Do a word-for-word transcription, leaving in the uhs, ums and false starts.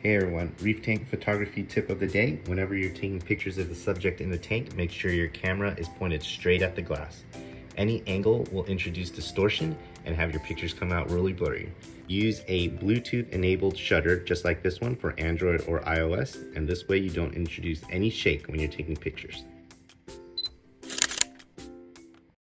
Hey everyone, reef tank photography tip of the day. Whenever you're taking pictures of the subject in the tank, make sure your camera is pointed straight at the glass. Any angle will introduce distortion and have your pictures come out really blurry. Use a Bluetooth enabled shutter just like this one for Android or iOS, and this way you don't introduce any shake when you're taking pictures.